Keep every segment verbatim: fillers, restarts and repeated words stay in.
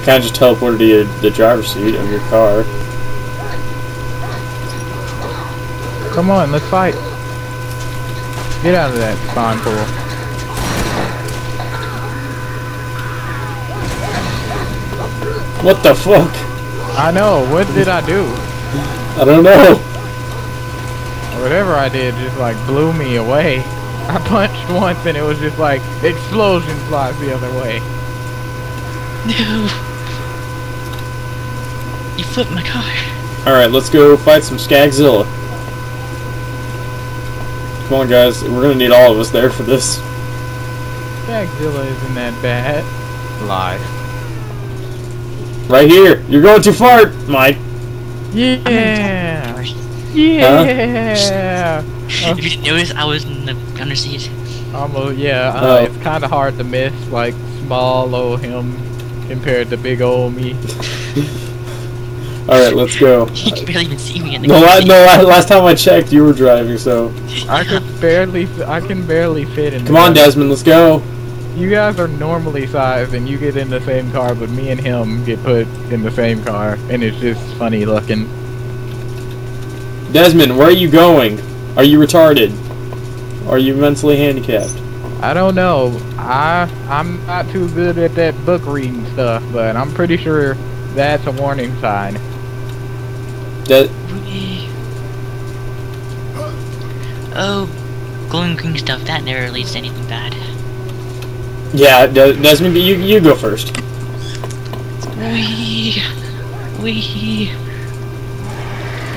I kind of just teleported to your, the driver's seat of your car. Come on, let's fight. Get out of that spawn pool. What the fuck? I know. What did I do? I don't know. Whatever I did just like blew me away. I punched once and it was just like explosion flies the other way. No. You flipped my car. Alright, let's go fight some Skagzilla. Come on guys, we're gonna need all of us there for this. Skagzilla isn't that bad. Lie. Right here. You're going too far, Mike. Yeah. Yeah. Huh? If you didn't notice, I was in the under siege. Almost, yeah. Uh, oh. It's kind of hard to miss, like, small old him compared to big old me. Alright, let's go. You can barely even see me in the No, I, no I, last time I checked, you were driving, so... I can barely, I can barely fit in. Come on, Desmond, let's go. You guys are normally sized and you get in the same car, but me and him get put in the same car, and it's just funny looking. Desmond, where are you going? Are you retarded? Are you mentally handicapped? I don't know. I, I'm not too good at that book reading stuff, but I'm pretty sure that's a warning sign. That. Oh, glowing green stuff, that never leads to anything bad. Yeah, Desmond, you you go first. Wee, wee.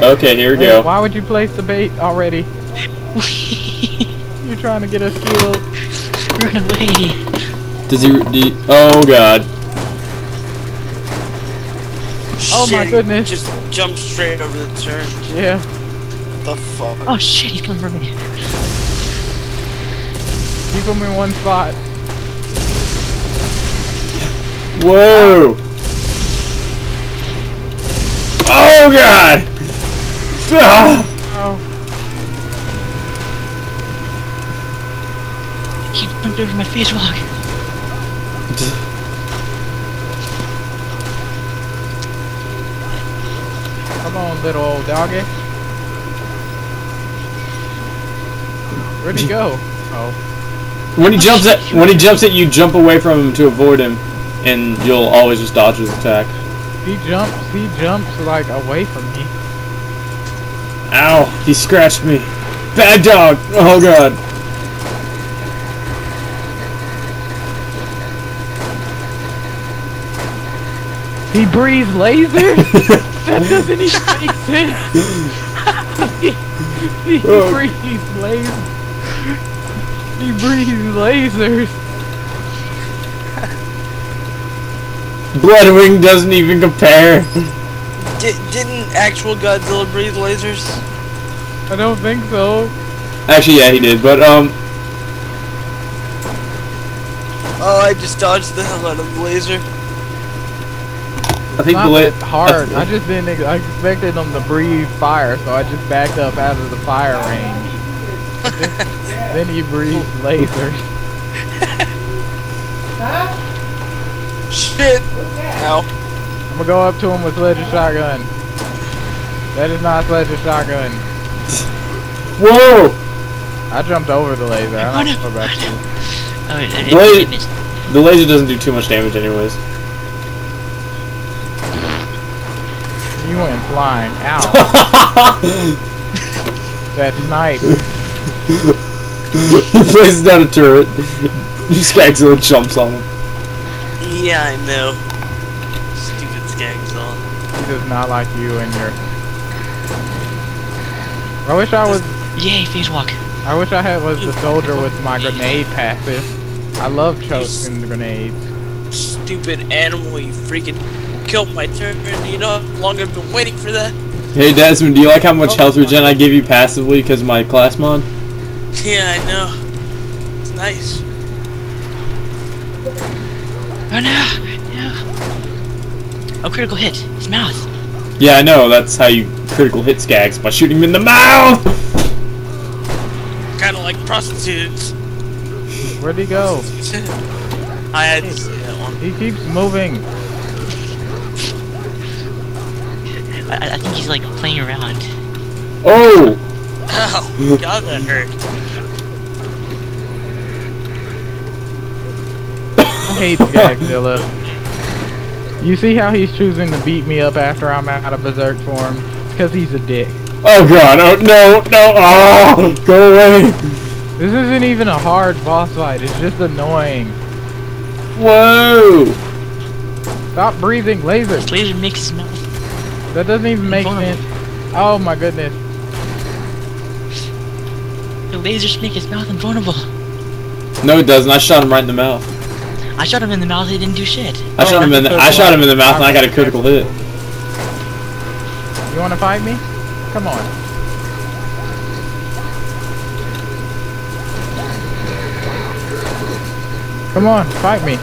Okay, here we Wait, go. Why would you place the bait already? Wee. You're trying to get us killed. Run away. Does he? Do you, oh God. Oh shit, my goodness! Just jump straight over the turn. Yeah. What the fuck? Oh shit! He's coming for me. Keep him in one spot. Whoa! Oh God! Ah. Oh! Keep bumping over my face rock. Come on, little old doggy. Where'd he go? Oh. When he jumps at when he jumps at you, jump away from him to avoid him. And you'll always just dodge his attack. He jumps, he jumps, like, away from me. Ow, he scratched me. Bad dog! Oh, God. He breathes laser? That doesn't even make sense. he he oh. breathes laser. He breathes lasers. Bloodwing doesn't even compare. D didn't actual Godzilla breathe lasers? I don't think so. Actually, yeah, he did, but, um... oh, I just dodged the hell out of the laser. I think the laser... hard. I just didn't... I expected them to breathe fire, so I just backed up out of the fire range. Then he breathed lasers. Huh? Shit! Ow. I'm gonna go up to him with Sledge's shotgun. That is not Sledge's shotgun. Whoa! I jumped over the laser. I don't know about you. Oh, it, it, the, laser, the laser doesn't do too much damage, anyways. You went flying. Ow. That's nice. He places down a turret. He skags little jumps on him. Yeah, I know. Stupid Skagzilla. He does not like you and your... I wish I was... Yay, face walk. I wish I had was the soldier with my grenade passive. I love choking the grenades. Stupid animal, you freaking killed my turn. You know how long I've been waiting for that? Hey Desmond, do you like how much oh, health regen I give you passively because of my class mod? Yeah, I know. It's nice. Oh no! No! Oh, critical hit! His mouth! Yeah, I know, that's how you critical hit Skags, by shooting him in the mouth! Kinda like prostitutes. Where'd he go? I had to say that one. He keeps moving! I, I think he's like playing around. Oh! Ow! God, that hurt. I hate Skagzilla. You see how he's choosing to beat me up after I'm out of Berserk form? It's because he's a dick. Oh god, oh no, no, oh, go away! This isn't even a hard boss fight, it's just annoying. Whoa! Stop breathing, laser! This laser makes his mouth. That doesn't even make sense. Oh my goodness. The lasers make his mouth invulnerable. No it doesn't, I shot him right in the mouth. I shot him in the mouth, he didn't do shit. I oh, shot him in the I shot life. him in the mouth and I got a critical hit. You wanna fight me? Come on. Come on, fight me.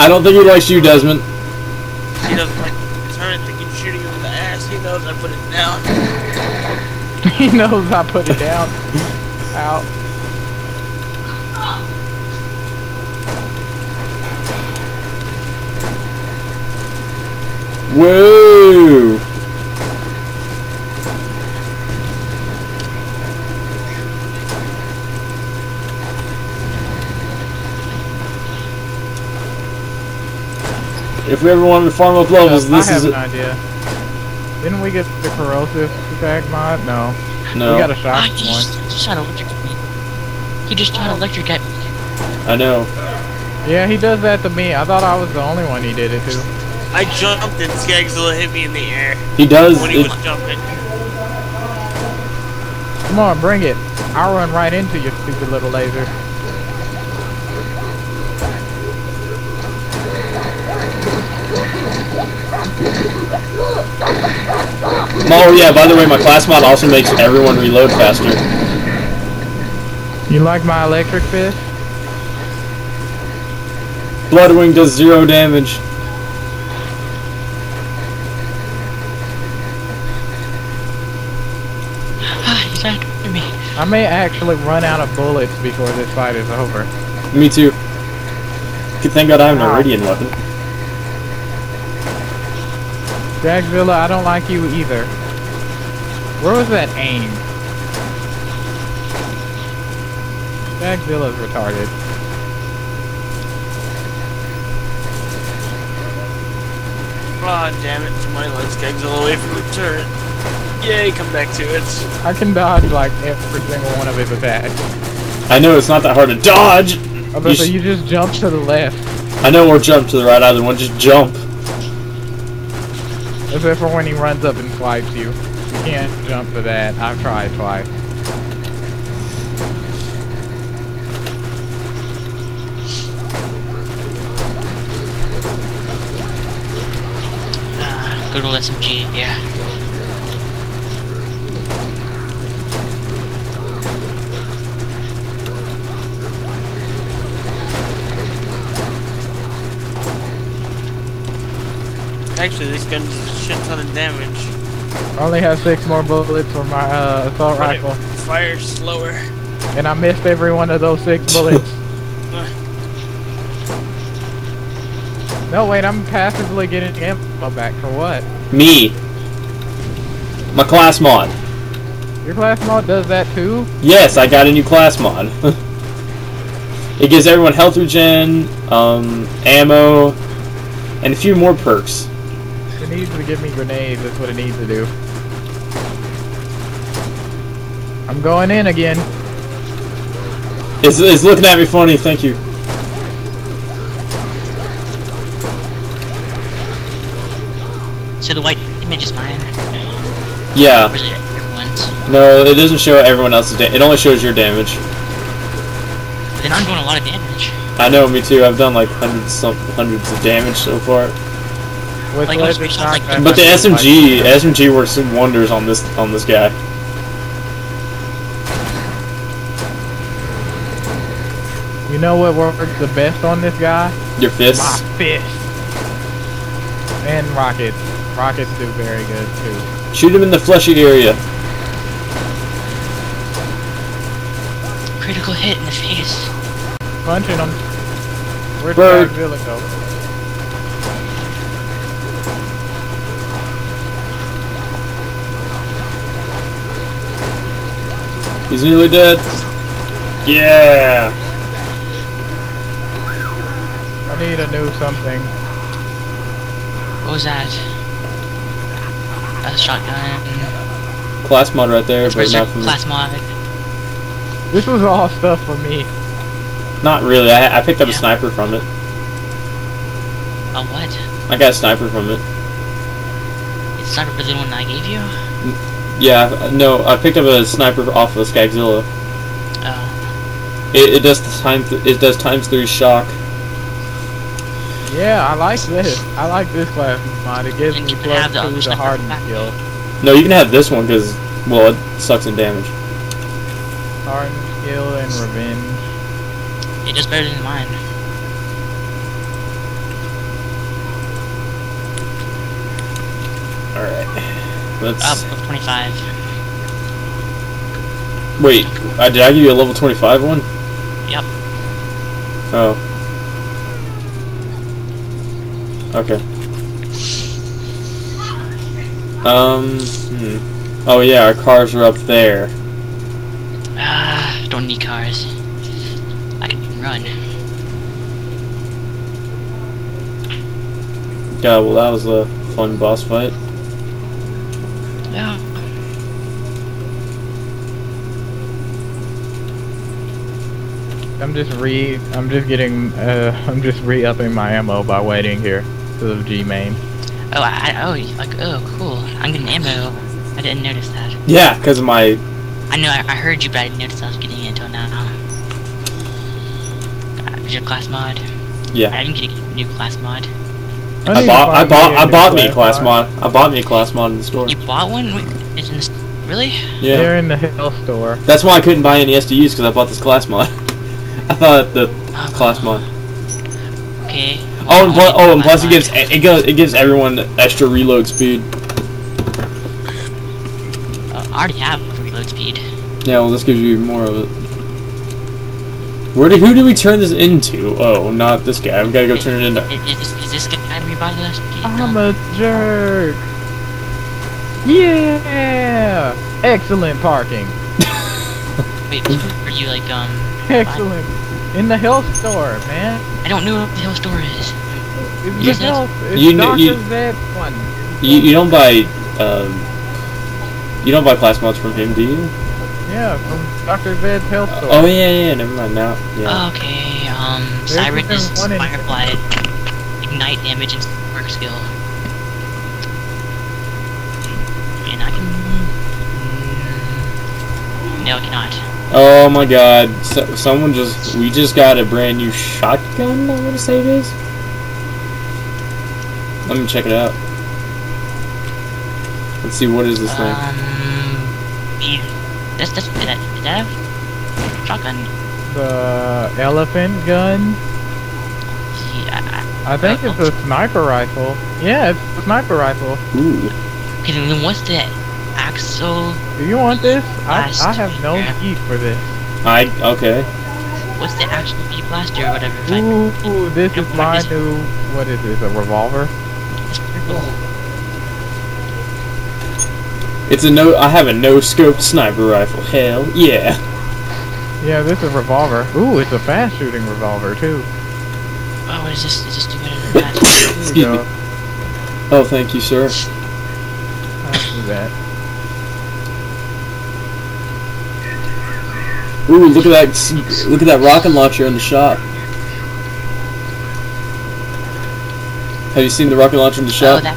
I don't think he likes you, Desmond. He doesn't like the turret that keeps shooting him in the ass. He knows I put it down. He knows I put it down. Out. Whoa! If we ever wanted to farm up levels, this is it. I have an idea. Didn't we get the corrosive attack mod? No. No. We got a shock one. He just tried to electric at me. He just tried to electric at me. I know. Yeah, he does that to me. I thought I was the only one he did it to. I jumped and Skagzilla hit me in the air. He does. When he was jumping. Come on, bring it. I'll run right into your stupid little laser. Oh yeah, by the way, my class mod also makes everyone reload faster. You like my electric fish? Bloodwing does zero damage. I may actually run out of bullets before this fight is over. Me too. Thank God I have an Iridian weapon. Dagvilla, I don't like you either. Where was that aim? Dagvilla's retarded. Aw, oh, damn it. Somebody lets Skagzilla away from the turret. Yay, come back to it. I can dodge like every single one of his attacks. I know it's not that hard to dodge! Oh, but you, so you just jump to the left. I know, or jump to the right, either one, just jump. Except for when he runs up and swipes you. You can't jump for that. I've tried twice. Uh, good old S M G, yeah. Actually, this gun does a shit ton of damage. I only have six more bullets for my uh, assault right, rifle. Fire slower. And I missed every one of those six bullets. No, wait, I'm passively getting ammo back for what? Me. My class mod. Your class mod does that too? Yes, I got a new class mod. It gives everyone health regen, um, ammo, and a few more perks. It needs to give me grenades, that's what it needs to do. I'm going in again. It's, it's looking at me funny, thank you. So the white image is mine? Yeah. It no, it doesn't show everyone else's damage, it only shows your damage. Then I'm doing a lot of damage. I know, me too. I've done like hundreds of, hundreds of damage so far. With like, with like, but the S M G, S M G works some wonders on this on this guy. You know what works the best on this guy? Your fists. My fists. And rockets. Rockets do very good too. Shoot him in the fleshy area. Critical hit in the face. Punching him. Where'd Bird. Dagvilla go? He's nearly dead. Yeah. I need a new something. What was that? A shotgun. Class mod right there, but not for me. Class mod. This was all stuff for me. Not really. I, I picked up yeah. a sniper from it. A what? I got a sniper from it. Is sniper the one I gave you? Yeah. No, I picked up a sniper off of Skagzilla. Oh. It, it does the time. Th it does times three shock. Yeah, I like this. I like this class mod. It gives me plus two to harden skill. No, you can have this one because well, it sucks in damage. Harden skill and revenge. It's just better than mine. Alright. Let's. Up, level twenty-five. Wait, uh, did I give you a level twenty-five one? Yep. Oh. Okay. Um. Hmm. Oh, yeah, our cars are up there. Ah, uh, don't need cars. Run. Yeah, well that was a fun boss fight. Yeah. I'm just re I'm just getting uh I'm just re upping my ammo by waiting here because of G main. Oh I oh like oh cool. I'm getting ammo. I didn't notice that. Yeah, because of my I know I, I heard you but I didn't notice I was getting it until now. Your class mod. Yeah. I didn't get a new class mod. I, I bought. I bought. I bought me a class mod. mod. I bought me a class mod in the store. You bought one? It's in the store? Really? Yeah. They're in the health store. That's why I couldn't buy any S D Us because I bought this class mod. I thought the uh, class mod. Okay. Oh, and plus, oh, and plus it gives it goes it gives everyone extra reload speed. Uh, I already have reload speed. Yeah. Well, this gives you more of it. Where do, who do we turn this into? Oh, not this guy. We've got to go turn it into... Is, is this guy everybody left? I'm a jerk. Yeah! Excellent parking. Wait, are you like, um... Excellent. In the health store, man. I don't know what the health store is. It's you, the health. It's you, Doctor You, Ved one. You, you don't buy, um... You don't buy class mods from him, do you? Yeah, from Doctor Ved's health store. Uh, oh yeah, yeah, never mind now. Yeah. Okay, um, There's Siren is Firefly, ignite damage and work skill. And I can. No, I cannot. Oh my God! So, someone just we just got a brand new shotgun. I want to say it is. Let me check it out. Let's see what is this um, thing. Yeah. That's, that's, is that, is that a shotgun? The elephant gun? Yeah. I think uh, it's a sniper rifle. Yeah, it's a sniper rifle. Ooh. Okay, then what's that? Axel? Do you want this? I, I have no need for this. I, okay. What's the Axel P blaster or whatever? Ooh, I, ooh this is my this. new, what is this, a revolver? It's pretty cool. It's a no. I have a no-scope sniper rifle. Hell yeah. Yeah, this is a revolver. Ooh, it's a fast-shooting revolver too. Oh, what is this? Is this too bad of a match? Excuse me. Oh, thank you, sir. I'll do that. Ooh, look at that! Look at that rocket launcher in the shop. Have you seen the rocket launcher in the shop? Oh, that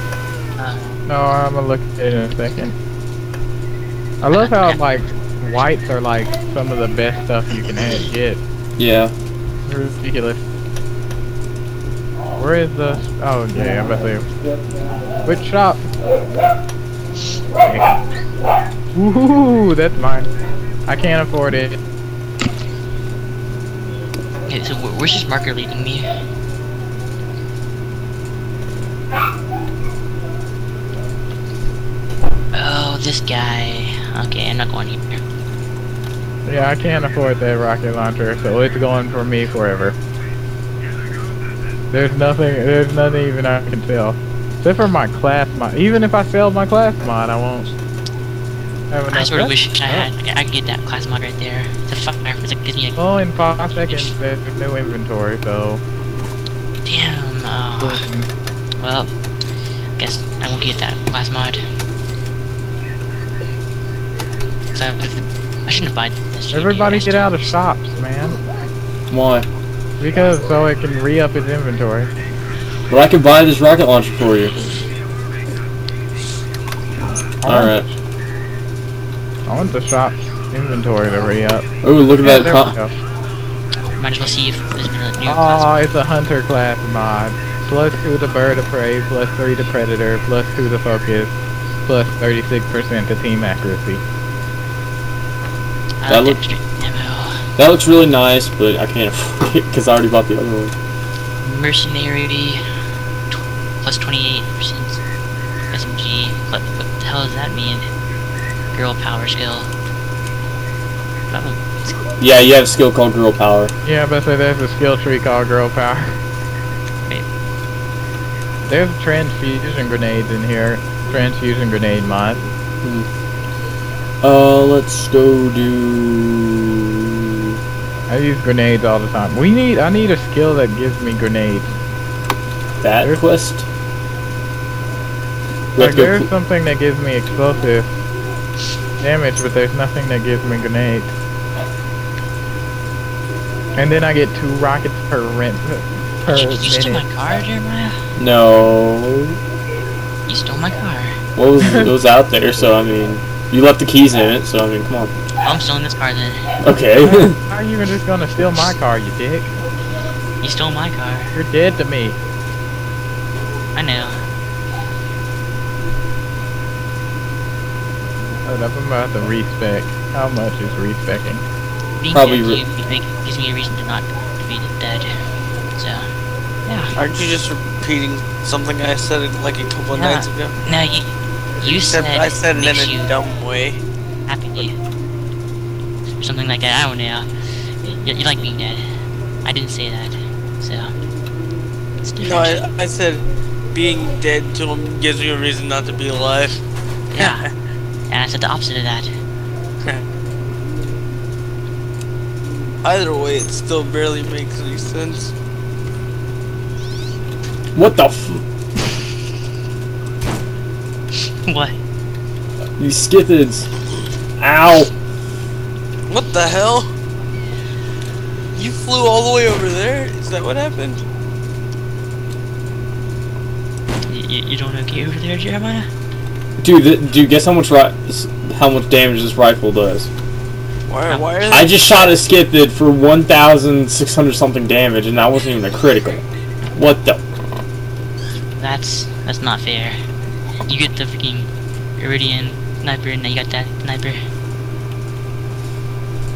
uh, no, I'm gonna look at it in a second. I love how, like, whites are, like, some of the best stuff you can get. Yeah. Ridiculous. Where is the... Oh, yeah, I'm about to say... Which shop? Yeah. Woohoo! That's mine. I can't afford it. Okay, so where's this marker leading me? Oh, this guy... Okay, I'm not going here. Yeah, I can't afford that rocket launcher, so it's going for me forever. There's nothing, there's nothing even I can tell. Except for my class mod. Even if I failed my class mod, I won't have enough. I sort of wish I had. I could get that class mod right there. The fire for the good. Well, in five seconds, there's no inventory, so. Damn. Uh, well, I guess I won't get that class mod. So I shouldn't have bought this. Everybody get out of shops, man. Why? Because so it can re-up its inventory. Well, I can buy this rocket launcher for you. Alright. I want the shop's inventory to re-up. Oh, look at yeah, that top. Might as well see if there's a new class. Oh, it's a hunter class mod. Plus two to bird of prey, plus three to predator, plus two to focus, plus thirty-six percent to team accuracy. I that looks... That looks really nice, but I can't afford it because I already bought the other one. Mercenary, plus twenty-eight percent S M G. What, what the hell does that mean? Girl power skill. Yeah, you have a skill called girl power. Yeah, but so there's a skill tree called girl power. Wait. There's transfusion grenades in here. Transfusion grenade mod. Hmm. Uh, let's go do... I use grenades all the time. We need. I need a skill that gives me grenades. That there's, quest. Like there's something that gives me explosive damage, but there's nothing that gives me grenades. And then I get two rockets per rent per minute. Did you steal my car, Jeremiah? No. You stole my car. Well, it was out there, so I mean, you left the keys in it, so I mean, come on. I'm stealing this car then. Okay. How are you just gonna steal my car, you dick? You stole my car. You're dead to me. I know. Hold up, I'm about to respec. How much is respecing? Being Probably dead, re you, gives me a reason to not be dead. So, yeah. Aren't you just repeating something I said like a couple of yeah. nights ago? No, you, you Except said I said it in a dumb way. Happy. Something like that. I don't know. You, you like being dead. I didn't say that. So. It's no, I, I said being dead to him gives you a reason not to be alive. Yeah. And I said the opposite of that. Either way, it still barely makes any sense. What the f? What? You skithids. Ow! What the hell? You flew all the way over there? Is that what happened? You, you don't okay over there, Jeremiah? Dude, dude, guess how much ri how much damage this rifle does. Why, why are they I just shot a Skithid for one thousand six hundred something damage, and that wasn't even a critical. What the? That's that's not fair. You get the freaking Iridian sniper, and now you got that sniper.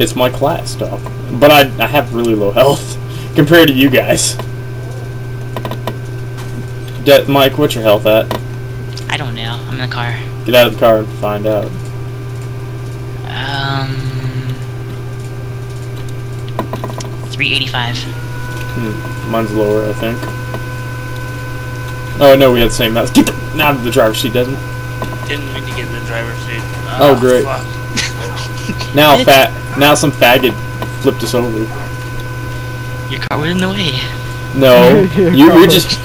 It's my class, dog. But I, I have really low health compared to you guys. De Mike, what's your health at? I don't know. I'm in the car. Get out of the car and find out. Um, three eighty-five. Hmm. Mine's lower, I think. Oh no, we had the same mouse. Get the out of the driver's seat, doesn't it? Didn't mean to get in the driver's seat. Oh, oh great. Fuck. Now fat. Now some faggot flipped us over. Your car was in the way. No, you were just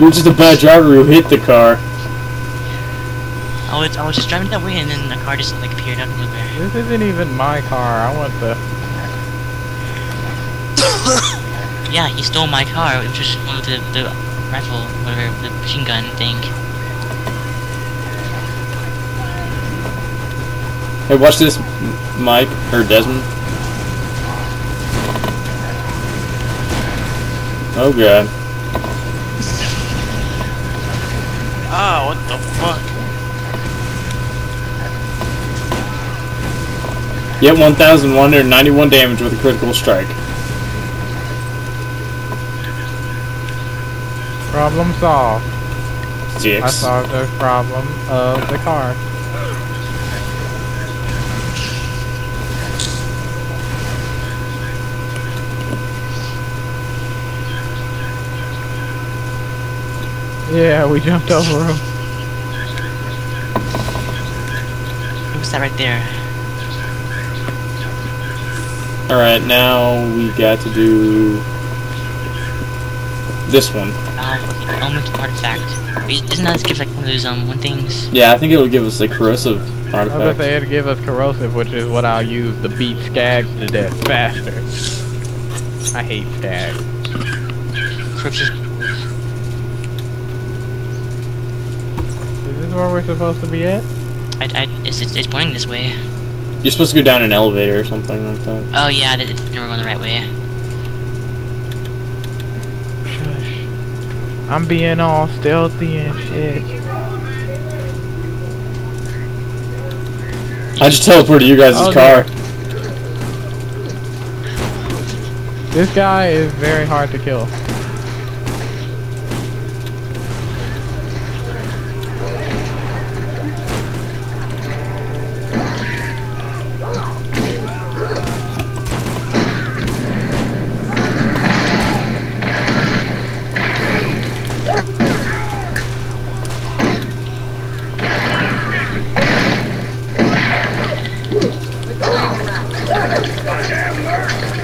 you were just a bad driver who hit the car. I was I was just driving that way, and then the car just like appeared out of nowhere. This isn't even my car. I want the. Yeah, he stole my car. It was just one of the the rifle, whatever, the machine gun thing. Hey, watch this, Mike, or Desmond. Oh, God. Ah, what the fuck? Yet one thousand one hundred ninety-one damage with a critical strike. Problem solved. Six. I solved the problem of the car. Yeah, we jumped over him. Who's that right there? Alright, now we got to do this one. Uh, element artifact. Isn't that give like one of those um one things? Yeah, I think it'll give us a corrosive artifact. I bet they'd give us corrosive, which is what I'll use to beat Skags to death faster. I hate Skags. Is this where we're supposed to be at? I, I it's, it's pointing this way. You're supposed to go down an elevator or something like that. Oh yeah, they were going the right way. Gosh. I'm being all stealthy and shit. I just teleported you guys' oh, car. Dude. This guy is very hard to kill.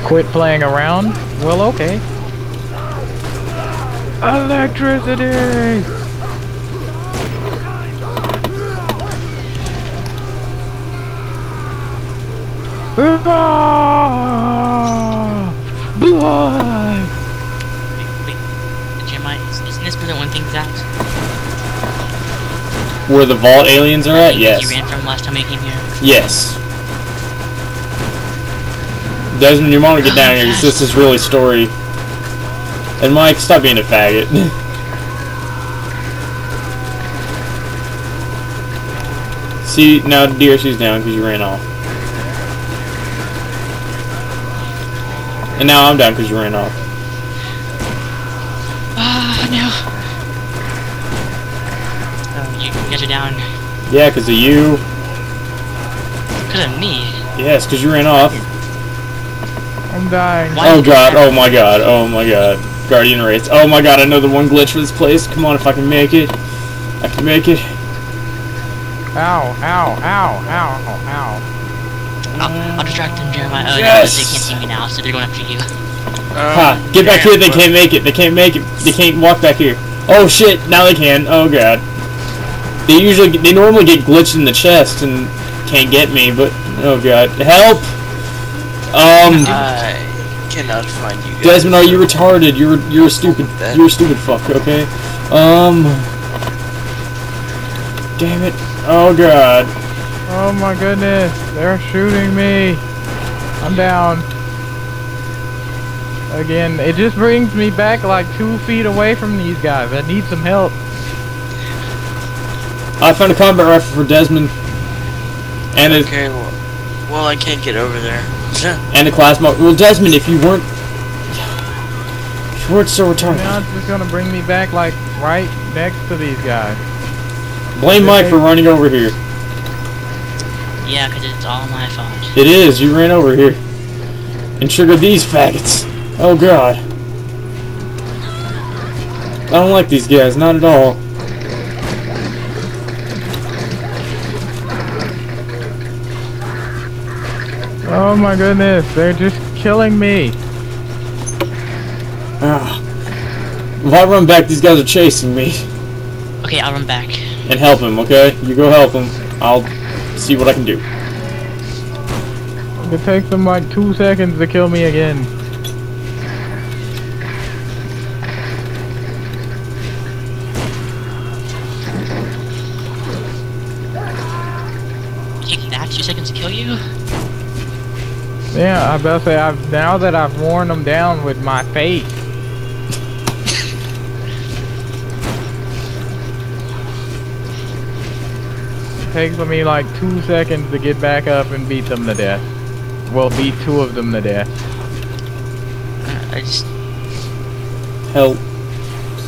Quit playing around? Well, okay. Electricity! Ah! Blood! Wait, wait. Jeremiah, isn't this where the one thing that's... Where the vault aliens are at? Yes. You ran from last time I came here? Yes. Desmond, you want to get down oh, here because this is really story. And Mike, stop being a faggot. See, now D R C's down because you ran off. And now I'm down because you ran off. Ah, uh, no. Oh, you guys are down. Yeah, because of you. Because of me? Yes, because you ran off. I'm dying. Why oh god, oh my god, oh my god. Guardian Raids. Oh my god, another one glitch for this place. Come on, if I can make it. I can make it. Ow, ow, ow, ow, ow, ow. I'll, I'll distract them, Jeremiah. Oh, yes! They can't see me now, so they're going after you. Um, ha, get back yeah, here, they can't make it. They can't make it. They can't walk back here. Oh shit, now they can. Oh god. They usually, they normally get glitched in the chest and can't get me, but, oh god. Help! Um, I cannot find you guys. Desmond, are you retarded? You're you're a stupid. You're a stupid fuck. Okay. Um. Damn it! Oh god. Oh my goodness! They're shooting me. I'm down. Again, it just brings me back like two feet away from these guys. I need some help. I found a combat rifle for Desmond. And okay. Well, well, I can't get over there. And the class mode. Well, Desmond, if you weren't, if you weren't so retarded. Now it's just gonna bring me back, like right next to these guys. Blame Mike they... for running over here. Yeah, cause it's all my fault. It is. You ran over here and triggered these faggots. Oh god. I don't like these guys. Not at all. Oh my goodness, they're just killing me. Ah. If I run back, these guys are chasing me. Okay, I'll run back. And help him, okay? You go help him. I'll see what I can do. It takes them like two seconds to kill me again. Take that two seconds to kill you? Yeah, I better say I've now that I've worn them down with my face. It takes me like two seconds to get back up and beat them to death. Well, beat two of them to death. I just help.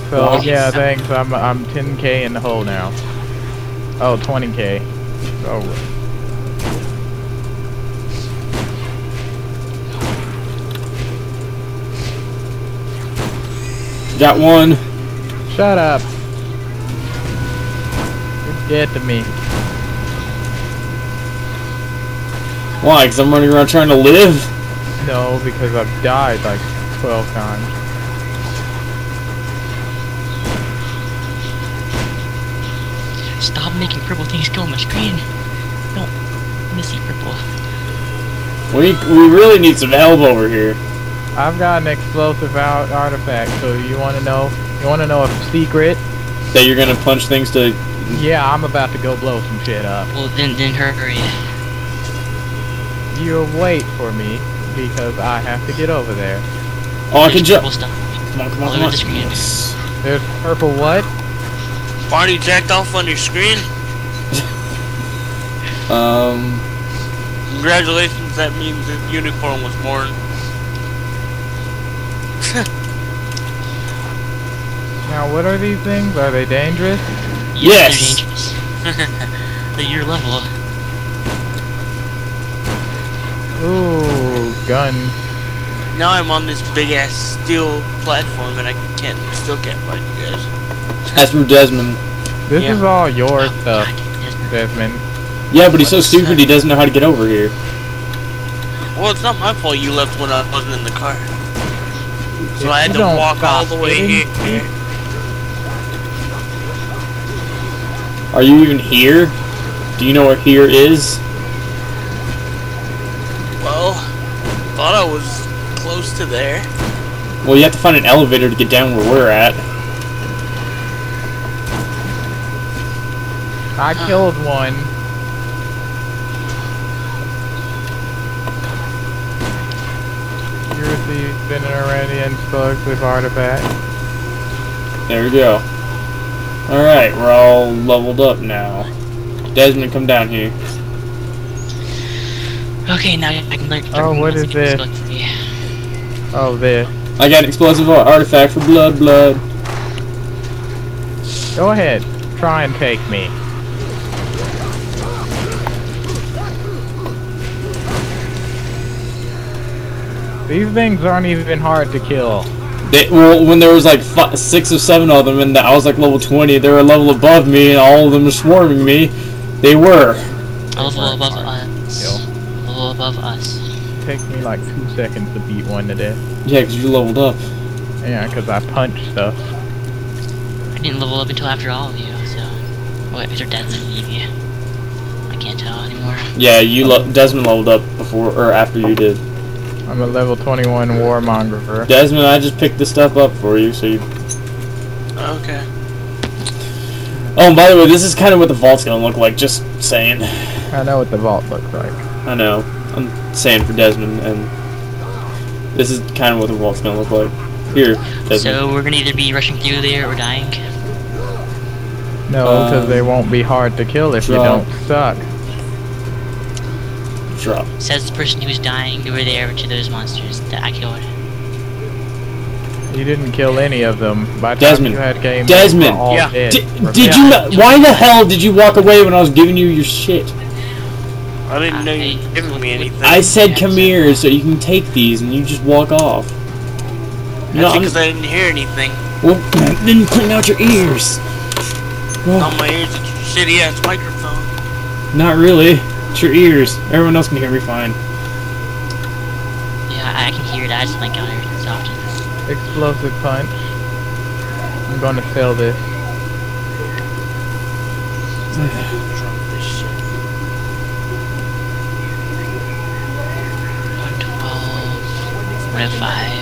So well, yeah, thanks. I'm I'm ten K in the hole now. Oh, twenty K. Oh. Got one. Shut up. Get to me. Why? Because I'm running around trying to live? No, because I've died like twelve times. Stop making purple things go on my screen. Don't missy purple. We, we really need some help over here. I've got an explosive out artifact, so you want to know? You want to know a secret? That you're going to punch things to... Yeah, I'm about to go blow some shit up. Well, then, then hurry. You'll wait for me, because I have to get over there. Oh, I can jump! Come on, come on, come on. There's purple what? Party jacked off on your screen? um... Congratulations, that means the unicorn was born. Now, what are these things? Are they dangerous? Yes! yes. They're dangerous. They're your level. Ooh, gun. Now I'm on this big ass steel platform and I can't, still can't fight you guys. That's from Desmond. This yeah. is all your oh, stuff, God, Desmond. Yeah, but he's so stupid he doesn't know how to get over here. Well, it's not my fault you left when I wasn't in the car. So if I had to walk all the way in. here. Are you even here? Do you know where here is? Well, thought I was close to there. Well, you have to find an elevator to get down where we're at. I killed one. You're the an Iridian explosive artifact. There we go. Alright, we're all leveled up now. Desmond, come down here. Okay, now I can learn. Oh, what is this? Oh, this. I got an explosive artifact for blood, blood. Go ahead, try and take me. These things aren't even hard to kill. They, well, when there was like five, six or seven of them, and I was like level twenty, they were a level above me, and all of them were swarming me. They were. I was level above us. Above us. It takes me like two seconds to beat one to death. Yeah, because you leveled up. Yeah, because I punched stuff. I didn't level up until after all of you, so... Oh, wait, after Desmond leave you. I can't tell anymore. Yeah, you le Desmond leveled up before or after you did. I'm a level twenty-one warmonger. Desmond, I just picked this stuff up for you, so you... Okay. Oh, and by the way, this is kind of what the vault's gonna look like, just saying. I know what the vault looks like. I know. I'm saying for Desmond, and this is kind of what the vault's gonna look like. Here, Desmond. So we're gonna either be rushing through there or dying? No, because um, they won't be hard to kill if drop. you don't suck. Drop. Says the person who's dying over there to those monsters that I killed. You didn't kill any of them. By the Desmond. Time you had game Desmond. All yeah. Dead. Did, did you? Not, why the hell did you walk away when I was giving you your shit? I didn't know you were giving me anything. I said, "Come here, so you can take these," and you just walk off. That's because I didn't hear anything. Well, then clean out your ears. Well, not my ears. It's your shitty ass microphone. Not really. It's your ears. Everyone else can hear me fine. Yeah, I can hear it. I just like out here as often. Explosive punch. I'm gonna fail this. What if I